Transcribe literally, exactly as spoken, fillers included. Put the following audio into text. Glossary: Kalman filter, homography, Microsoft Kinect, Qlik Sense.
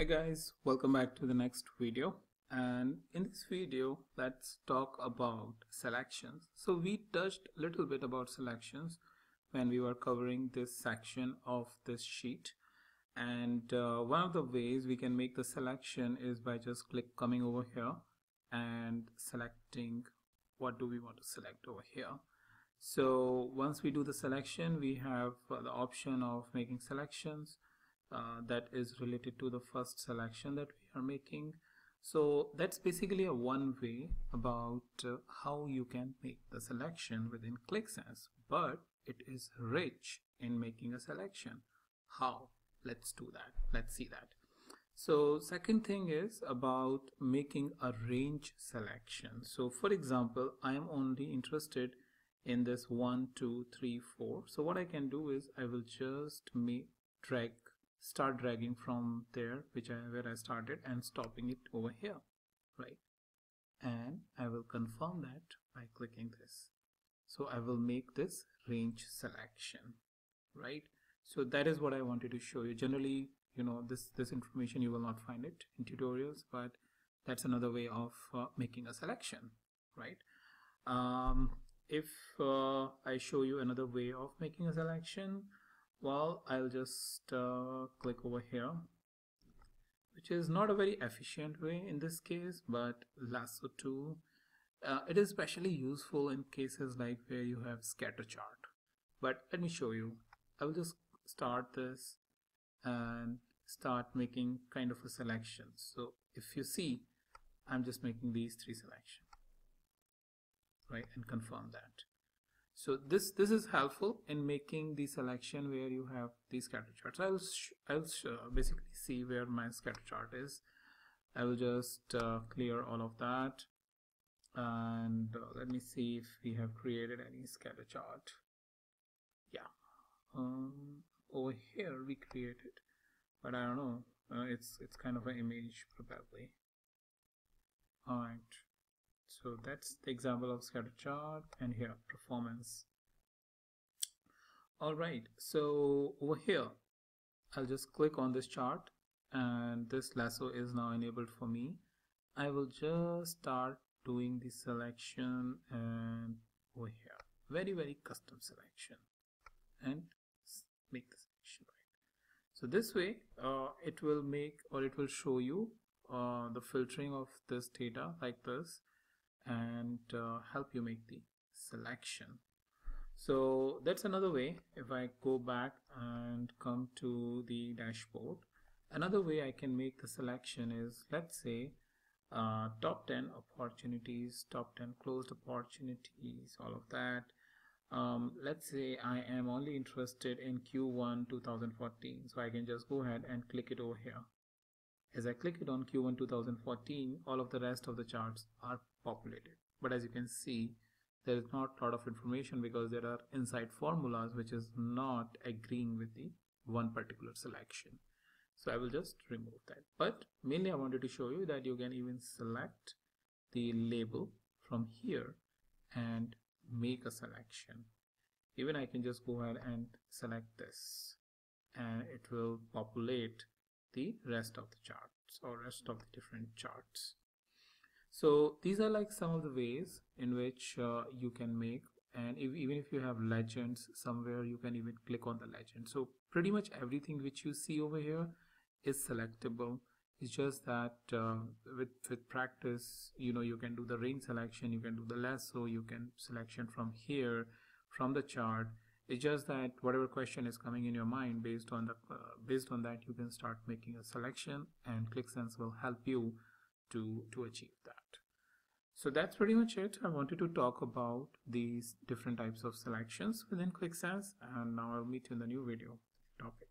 Hi guys, welcome back to the next video, and in this video let's talk about selections. So we touched a little bit about selections when we were covering this section of this sheet, and uh, one of the ways we can make the selection is by just click coming over here and selecting what do we want to select over here. So once we do the selection, we have uh, the option of making selections Uh, that is related to the first selection that we are making. So that's basically a one way about uh, how you can make the selection within Qlik Sense, but it is rich in making a selection. How? Let's do that. Let's see that. So second thing is about making a range selection. So for example, I am only interested in this one, two, three, four. So what I can do is I will just make drag start dragging from there, which I where I started, and stopping it over here, right? And I will confirm that by clicking this. So I will make this range selection, right? So that is what I wanted to show you. Generally, you know, this this information you will not find it in tutorials, but that's another way of uh, making a selection, right? Um, if uh, I show you another way of making a selection, well, I'll just uh, click over here, which is not a very efficient way in this case, but lasso tool, uh, it is especially useful in cases like where you have scatter chart. But let me show you. I will just start this and start making kind of a selection. So if you see, I'm just making these three selections, right, and confirm that. So this this is helpful in making the selection where you have these scatter charts. I will sh I will sh basically see where my scatter chart is. I will just uh, clear all of that, and uh, let me see if we have created any scatter chart. Yeah, um, over here we created, but I don't know. Uh, it's it's kind of an image probably. All right. So that's the example of scatter chart, and here performance. All right, so over here I'll just click on this chart, and this lasso is now enabled for me. I will just start doing the selection, and over here very very custom selection, and make the selection right. So this way uh, it will make, or it will show you uh, the filtering of this data like this, and uh, help you make the selection. So that's another way. If I go back and come to the dashboard, another way I can make the selection is, let's say uh, top ten opportunities, top ten closed opportunities, all of that. Um, let's say I am only interested in Q one two thousand fourteen, so I can just go ahead and click it over here. As I click it on Q one two thousand fourteen, all of the rest of the charts are populated, but as you can see, there is not a lot of information because there are inside formulas which is not agreeing with the one particular selection. So I will just remove that, but mainly I wanted to show you that you can even select the label from here and make a selection. Even I can just go ahead and select this, and it will populate the rest of the charts, or rest of the different charts. So these are like some of the ways in which uh, you can make, and if, even if you have legends somewhere, you can even click on the legend. So pretty much everything which you see over here is selectable. It's just that uh, with, with practice, you know, you can do the range selection, you can do the lasso, you can selection from here, from the chart. It's just that whatever question is coming in your mind, based on the uh, based on that, you can start making a selection, and Qlik Sense will help you to to achieve that. So that's pretty much it. I wanted to talk about these different types of selections within Qlik Sense, and now I'll meet you in the new video topic.